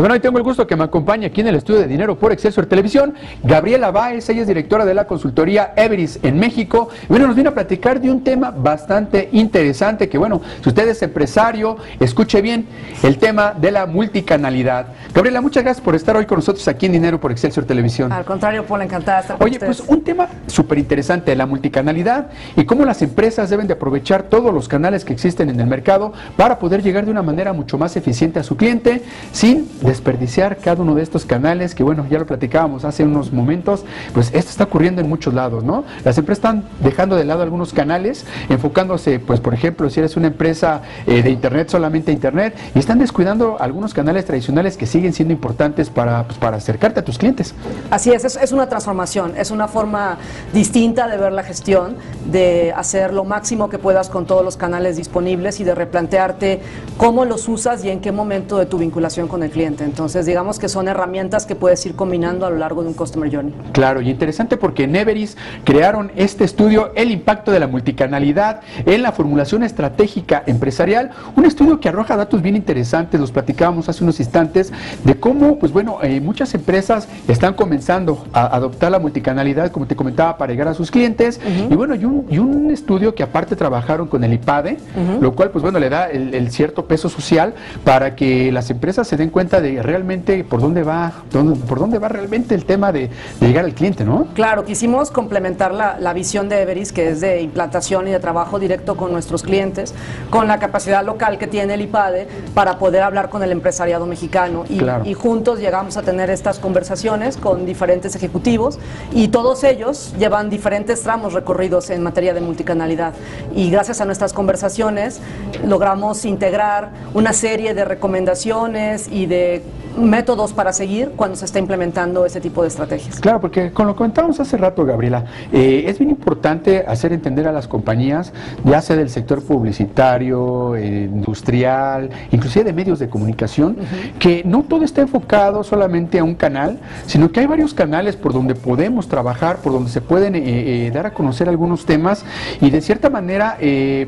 Bueno, hoy tengo el gusto que me acompañe aquí en el estudio de Dinero por Excelsior Televisión, Gabriela Báez. Ella es directora de la consultoría Everis en México. Bueno, nos viene a platicar de un tema bastante interesante que, bueno, si usted es empresario, escuche bien el tema de la multicanalidad. Gabriela, muchas gracias por estar hoy con nosotros aquí en Dinero por Excelsior Televisión. Al contrario, Paul, encantada de estar con ustedes. Oye, pues un tema súper interesante, la multicanalidad y cómo las empresas deben de aprovechar todos los canales que existen en el mercado para poder llegar de una manera mucho más eficiente a su cliente sin desperdiciar cada uno de estos canales que, bueno, ya lo platicábamos hace unos momentos, pues esto está ocurriendo en muchos lados, ¿no? Las empresas están dejando de lado algunos canales, enfocándose, pues, por ejemplo, si eres una empresa de internet, solamente internet, y están descuidando algunos canales tradicionales que siguen siendo importantes para acercarte a tus clientes. Así es una transformación, es una forma distinta de ver la gestión, de hacer lo máximo que puedas con todos los canales disponibles y de replantearte cómo los usas y en qué momento de tu vinculación con el cliente. Entonces, digamos que son herramientas que puedes ir combinando a lo largo de un Customer Journey. Claro, y interesante porque en Everis crearon este estudio, el impacto de la multicanalidad en la formulación estratégica empresarial, un estudio que arroja datos bien interesantes. Los platicábamos hace unos instantes de cómo, pues bueno, muchas empresas están comenzando a adoptar la multicanalidad, como te comentaba, para llegar a sus clientes. Y bueno, y un estudio que aparte trabajaron con el IPADE, lo cual, pues bueno, le da el cierto peso social para que las empresas se den cuenta de realmente por dónde va realmente el tema de llegar al cliente, ¿no? Claro, quisimos complementar la visión de Everis, que es de implantación y de trabajo directo con nuestros clientes, con la capacidad local que tiene el IPADE para poder hablar con el empresariado mexicano y, claro, y juntos llegamos a tener estas conversaciones con diferentes ejecutivos y todos ellos llevan diferentes tramos recorridos en materia de multicanalidad y gracias a nuestras conversaciones logramos integrar una serie de recomendaciones y de métodos para seguir cuando se está implementando ese tipo de estrategias. Claro, porque con lo que comentábamos hace rato, Gabriela, es bien importante hacer entender a las compañías, ya sea del sector publicitario, industrial, inclusive de medios de comunicación, que no todo está enfocado solamente a un canal, sino que hay varios canales por donde podemos trabajar, por donde se pueden dar a conocer algunos temas y de cierta manera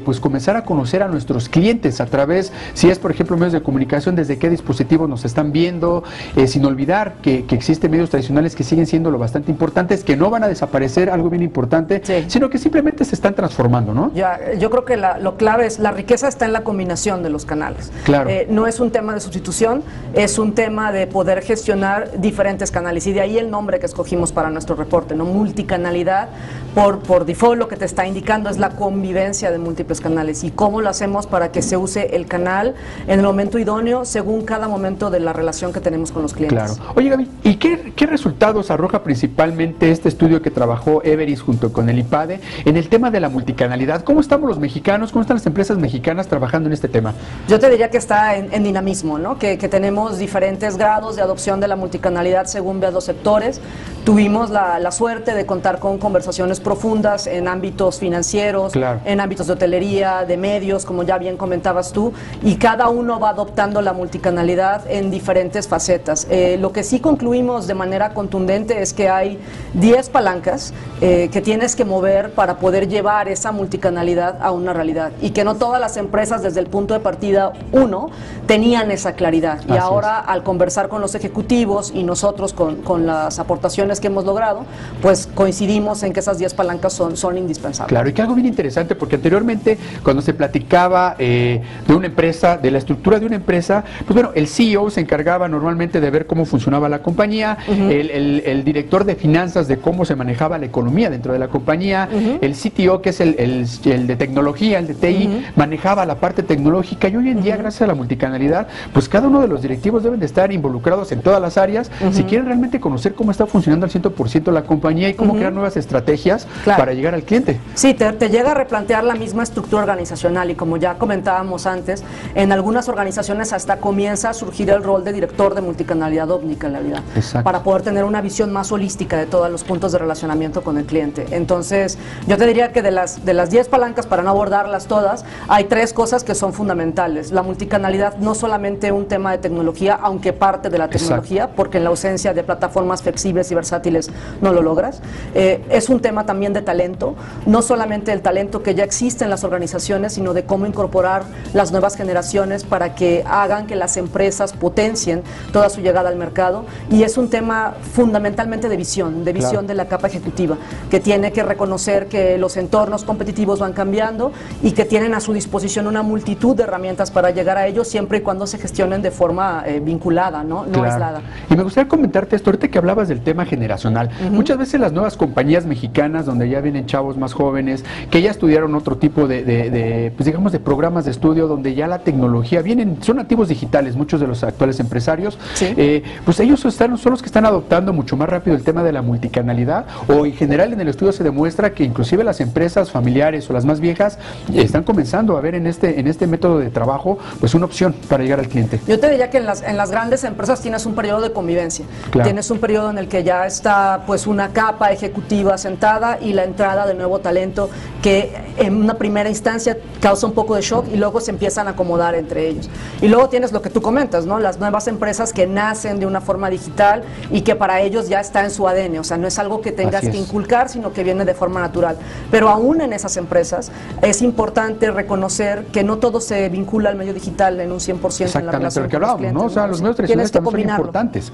pues comenzar a conocer a nuestros clientes a través, si es por ejemplo medios de comunicación, desde qué dispositivos nos están viendo, sin olvidar que existen medios tradicionales que siguen siendo lo bastante importantes, que no van a desaparecer, algo bien importante, sino que simplemente se están transformando, ¿no? Ya, yo creo que lo clave es, la riqueza está en la combinación de los canales. Claro. No es un tema de sustitución, es un tema de poder gestionar diferentes canales y de ahí el nombre que escogimos para nuestro reporte, ¿no? Multicanalidad, por default lo que te está indicando es la convivencia de múltiples canales y cómo lo hacemos para que se use el canal en el momento idóneo según cada momento de la relación que tenemos con los clientes. Claro. Oye, Gaby, ¿y qué resultados arroja principalmente este estudio que trabajó Everis junto con el IPADE en el tema de la multicanalidad? ¿Cómo estamos los mexicanos? ¿Cómo están las empresas mexicanas trabajando en este tema? Yo te diría que está en dinamismo, ¿no? Que tenemos diferentes grados de adopción de la multicanalidad según veas los sectores. Tuvimos la suerte de contar con conversaciones profundas en ámbitos financieros, claro, en ámbitos de hotelería, de medios, como ya bien comentabas tú, y cada uno va adoptando la multicanalidad en diferentes facetas. Lo que sí concluimos de manera contundente es que hay 10 palancas que tienes que mover para poder llevar esa multicanalidad a una realidad y que no todas las empresas desde el punto de partida 1 tenían esa claridad. Así y ahora es. Al conversar con los ejecutivos y nosotros con las aportaciones que hemos logrado, pues coincidimos en que esas 10 palancas son indispensables. Claro, y que algo bien interesante porque anteriormente cuando se platicaba de una empresa, de la estructura de una empresa, pues bueno, el CEO se encargaba normalmente de ver cómo funcionaba la compañía, el director de finanzas de cómo se manejaba la economía dentro de la compañía, el CTO, que es el de tecnología, el de TI, manejaba la parte tecnológica y hoy en día, gracias a la multicanalidad, pues cada uno de los directivos deben de estar involucrados en todas las áreas si quieren realmente conocer cómo está funcionando al 100% la compañía y cómo crear nuevas estrategias para llegar al cliente. Sí, te llega a replantear la misma estructura organizacional y como ya comentábamos antes, en algunas organizaciones hasta comienza a surgir el rol de director de multicanalidad omnicanalidad, para poder tener una visión más holística de todos los puntos de relacionamiento con el cliente. Entonces, yo te diría que de las 10 palancas, para no abordarlas todas, hay 3 cosas que son fundamentales. La multicanalidad no solamente un tema de tecnología, aunque parte de la tecnología, porque en la ausencia de plataformas flexibles y versátiles no lo logras. Es un tema también de talento, no solamente el talento que ya existe en las organizaciones, sino de cómo incorporar las nuevas generaciones para que hagan que las empresas potencien toda su llegada al mercado, y es un tema fundamentalmente de visión de la capa ejecutiva, que tiene que reconocer que los entornos competitivos van cambiando y que tienen a su disposición una multitud de herramientas para llegar a ellos, siempre y cuando se gestionen de forma vinculada, no aislada. Y me gustaría comentarte esto, ahorita que hablabas del tema generacional, muchas veces las nuevas compañías mexicanas, donde ya vienen chavos más jóvenes, que ya estudiaron otro tipo pues digamos de programas de estudio, donde ya la tecnología, son nativos digitales, muchos de los actuales empresarios, ¿sí? Pues ellos son los que están adoptando mucho más rápido el tema de la multicanalidad, o en general en el estudio se demuestra que inclusive las empresas familiares o las más viejas están comenzando a ver en este método de trabajo pues una opción para llegar al cliente. Yo te diría que en las grandes empresas tienes un periodo de convivencia, tienes un periodo en el que ya está pues una capa ejecutiva sentada y la entrada de nuevo talento que en una primera instancia causa un poco de shock y luego se empiezan a acomodar entre ellos. Y luego tienes lo que tú comentas, las nuevas empresas que nacen de una forma digital y que para ellos ya está en su ADN, o sea, no es algo que tengas que inculcar, sino que viene de forma natural. Pero aún en esas empresas es importante reconocer que no todo se vincula al medio digital en un 100% en la relación lo que hablamos, clientes, o sea, los medios tradicionales también son importantes,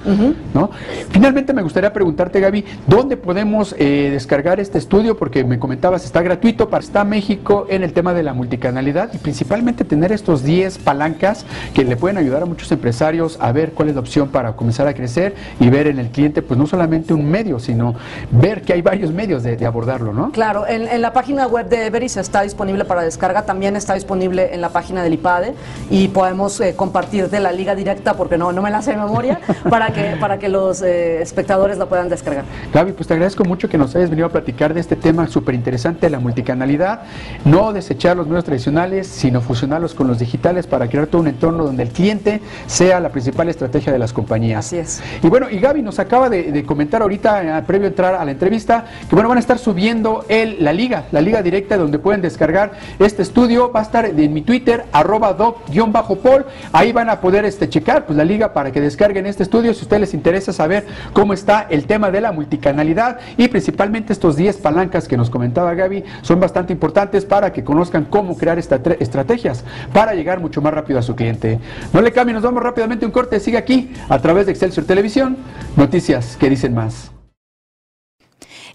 ¿no? Finalmente me gustaría preguntarte, Gaby, ¿dónde podemos descargar este estudio? Porque me comentabas, está gratuito, está México en el tema de la multicanalidad y principalmente tener estos 10 palancas que le pueden ayudar a muchos empresarios a ver cuál es la opción para comenzar a crecer y ver en el cliente, pues no solamente un medio, sino ver que hay varios medios de abordarlo, ¿no? Claro, en la página web de Everis está disponible para descarga, también está disponible en la página del IPADE y podemos compartir de la liga directa, porque no me la sé de memoria, para que los espectadores la puedan descargar. Gaby, pues te agradezco mucho que nos hayas venido a platicar de este tema súper interesante de la multicanalidad, no desechar los medios tradicionales, sino fusionarlos con los digitales para crear todo un entorno donde el cliente sea la principal estrategia de las compañías. Así es. Y bueno, y Gaby nos acaba de comentar ahorita, previo a entrar a la entrevista, que bueno, van a estar subiendo la liga directa donde pueden descargar este estudio. Va a estar en mi Twitter, @doc_pol, ahí van a poder checar pues la liga para que descarguen este estudio, si a ustedes les interesa saber cómo está el tema de la multicanalidad y principalmente estos 10 palancas que nos comentaba Gaby, son bastante importantes para que conozcan cómo crear estrategias para llegar mucho más rápido a su cliente. No le cambien, nos vamos rápidamente un corte, sigue aquí a través de Excelsior Televisión, noticias que dicen más.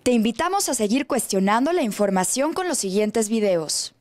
Te invitamos a seguir cuestionando la información con los siguientes videos.